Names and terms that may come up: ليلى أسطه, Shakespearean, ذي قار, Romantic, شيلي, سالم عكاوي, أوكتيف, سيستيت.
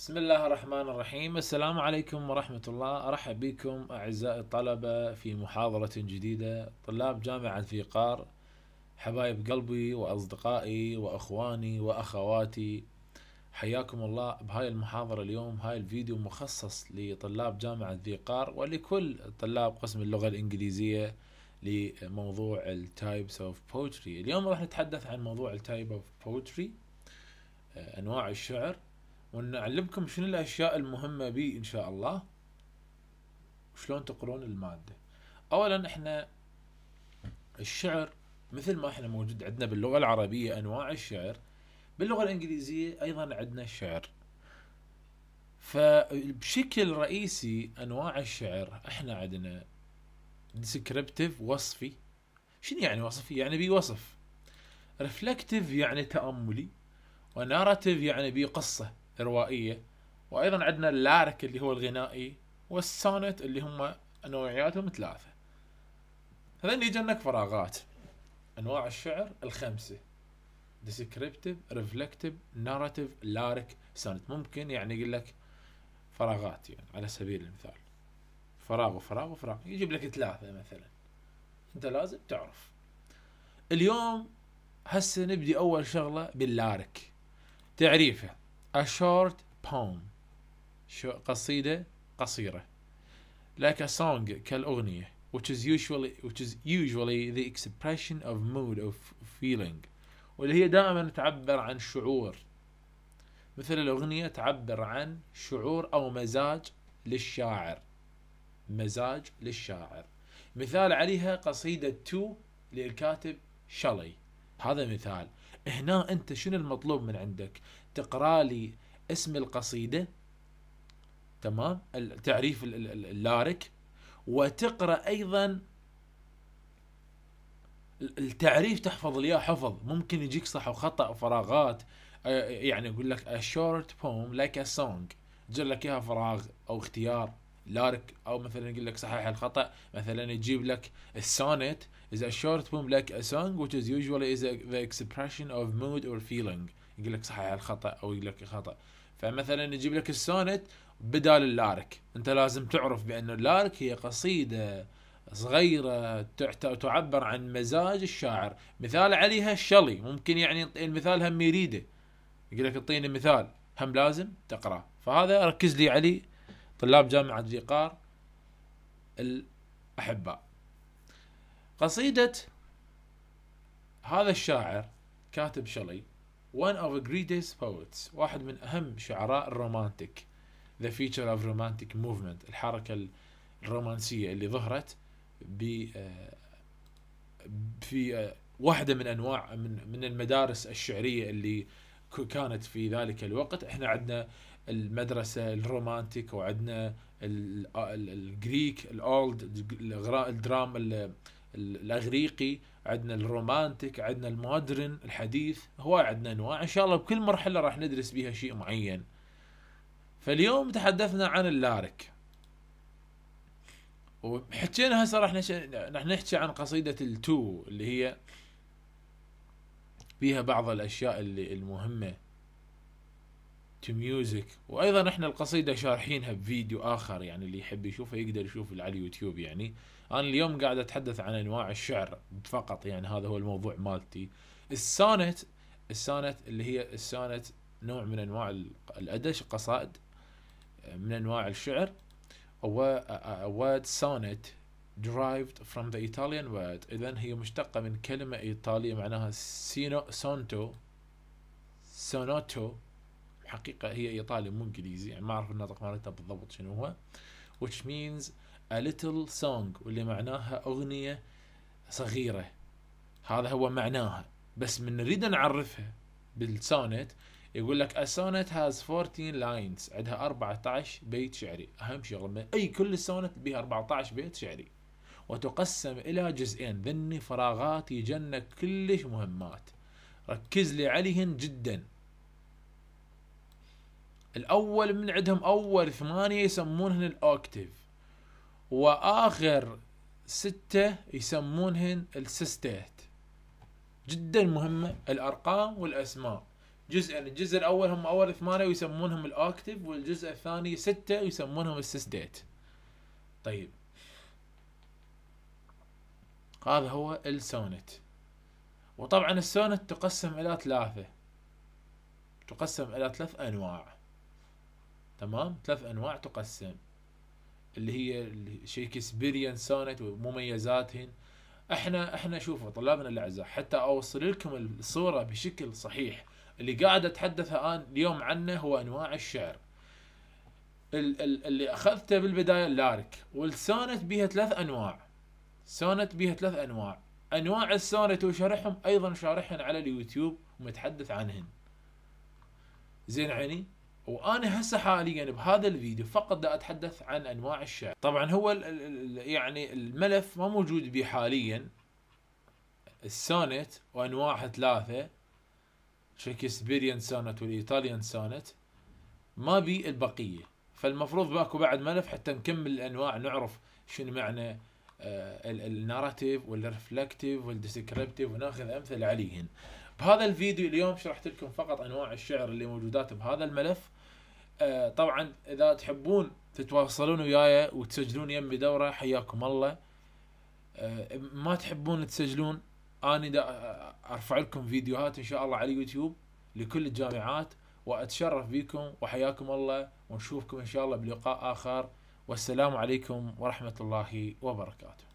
بسم الله الرحمن الرحيم. السلام عليكم ورحمة الله. أرحب بكم أعزائي الطلبة في محاضرة جديدة. طلاب جامعة ذي قار، حبايب قلبي وأصدقائي وأخواني وأخواتي، حياكم الله بهاي المحاضرة اليوم. هاي الفيديو مخصص لطلاب جامعة ذي قار ولكل طلاب قسم اللغة الإنجليزية لموضوع التايبس اوف بوتري. اليوم راح نتحدث عن موضوع التايب اوف بوتري، أنواع الشعر، ونعلمكم شنو الأشياء المهمة بي إن شاء الله، وشلون تقرون المادة. أولا إحنا الشعر مثل ما إحنا موجود عندنا باللغة العربية أنواع الشعر، باللغة الإنجليزية أيضا عندنا الشعر. فبشكل رئيسي أنواع الشعر إحنا عندنا descriptive وصفي. شنو يعني وصفي؟ يعني بيوصف. reflective يعني تأملي، وناراتيف يعني بيه قصة روائية، وأيضا عندنا اللارك اللي هو الغنائي، والسونت اللي هم نوعياتهم ثلاثة. هذين يجنك فراغات. أنواع الشعر الخمسة: descriptive، reflective، narrative، لارك، سونت. ممكن يعني يقول لك فراغات، يعني على سبيل المثال فراغ وفراغ وفراغ، يجيب لك ثلاثة مثلا. أنت لازم تعرف. اليوم هسه نبدي أول شغلة باللارك. تعريفه: a short poem، قصيدة قصيرة، like a song، كالأغنية، which is usually the expression of mood or feeling، واللي هي دائما تعبر عن شعور، مثل الأغنية تعبر عن شعور أو مزاج للشاعر. مزاج للشاعر. مثال عليها قصيدة تو للكاتب شيلي. هذا مثال. هنا انت شنو المطلوب من عندك؟ تقرا لي اسم القصيده، تمام، التعريف اللارك، وتقرا ايضا التعريف، تحفظ لي حفظ. ممكن يجيك صح وخطا، فراغات، يعني يقول لك a short poem like a song، يجيب لك اياها فراغ او اختيار لارك، او مثلا يقول لك صحيح الخطا، مثلا يجيب لك السونت is a short poem like a song which is usually is the expression of mood or feeling، يقول لك صحيح الخطا او يقول لك خطا. فمثلا يجيب لك السونت بدال اللارك. انت لازم تعرف بان اللارك هي قصيده صغيره تعبر عن مزاج الشاعر. مثال عليها شيلي. ممكن يعني المثال هم يريده، يقول لك اعطيني مثال، هم لازم تقراه. فهذا ركز لي عليه طلاب جامعة ذي قار الأحباء. قصيدة هذا الشاعر كاتب شيلي one of the greatest poets، واحد من أهم شعراء الرومانتيك، the feature of romantic movement، الحركة الرومانسية اللي ظهرت في واحدة من أنواع من المدارس الشعرية اللي كانت في ذلك الوقت. احنا عندنا المدرسة الرومانتيك، وعندنا الجريك الأولد، الدرام الأغريقي، عندنا الرومانتيك، عندنا المودرن الحديث. هو عندنا أنواع، إن شاء الله بكل مرحلة راح ندرس بها شيء معين. فاليوم تحدثنا عن اللارك، وحكينا هسه راح نحكي عن قصيدة التو اللي هي فيها بعض الأشياء اللي المهمة to music. وايضا احنا القصيده شارحينها بفيديو اخر، يعني اللي يحب يشوفه يقدر يشوف على اليوتيوب. يعني انا اليوم قاعد اتحدث عن انواع الشعر فقط، يعني هذا هو الموضوع مالتي. السونت اللي هي السونت نوع من انواع الادش، قصائد من انواع الشعر. و word sonnet derived from the Italian word، اذا هي مشتقه من كلمه ايطاليه معناها سونتو، سونوتو، حقيقة هي إيطالي مو إنجليزي، يعني ما أعرف النطق مالتها بالضبط شنو هو، which means a little song، واللي معناها أغنية صغيرة. هذا هو معناها. بس من نريد نعرفها بالسونت، يقول لك a sonnet has 14 lines، عندها 14 بيت شعري. أهم شغلة أي كل السونت بها 14 بيت شعري، وتقسم إلى جزئين. ذني فراغات يجنك كلش مهمات، ركز لي عليهن جدا. الأول من عندهم أول 8 يسمونهن الأوكتيف، وآخر 6 يسمونهن السستات. جدا مهمة الأرقام والأسماء. جزئين، الجزء الاول هم اول 8 ويسمونهم الاكتيف، والجزء الثاني 6 ويسمونهم السيستيت. طيب هذا هو السونت. وطبعا السونت تقسم الى ثلاثة، تقسم الى ثلاث انواع. تمام، ثلاث انواع تقسم، اللي هي الشيكسبيريان سونت ومميزاتهن. احنا شوفوا طلابنا الاعزاء حتى اوصل لكم الصورة بشكل صحيح، اللي قاعد اتحدث الان اليوم عنه هو انواع الشعر. اللي اخذته بالبداية اللارك، والسونت بها ثلاث انواع. سونت بها ثلاث انواع. انواع السونت وشرحهم ايضا شارحهن على اليوتيوب ومتحدث عنهن. زين عيني؟ وانا هسه حاليا بهذا الفيديو فقط دا اتحدث عن انواع الشعر. طبعا هو يعني الملف ما موجود به حاليا. السونت وانواعها ثلاثة، شكسبيريان سونت والايطاليان سونت، ما بي البقية. فالمفروض باكو بعد ملف حتى نكمل الانواع، نعرف شنو معنى الناراتيف والرفلكتيف والديسكريبتيف وناخذ امثله عليهن. بهذا الفيديو اليوم شرحت لكم فقط انواع الشعر اللي موجودات بهذا الملف. طبعا اذا تحبون تتواصلون وياي وتسجلون يمي دوره حياكم الله. ما تحبون تسجلون، انا دا ارفع لكم فيديوهات ان شاء الله على اليوتيوب لكل الجامعات، واتشرف بكم وحياكم الله، ونشوفكم ان شاء الله بلقاء اخر، والسلام عليكم ورحمة الله وبركاته.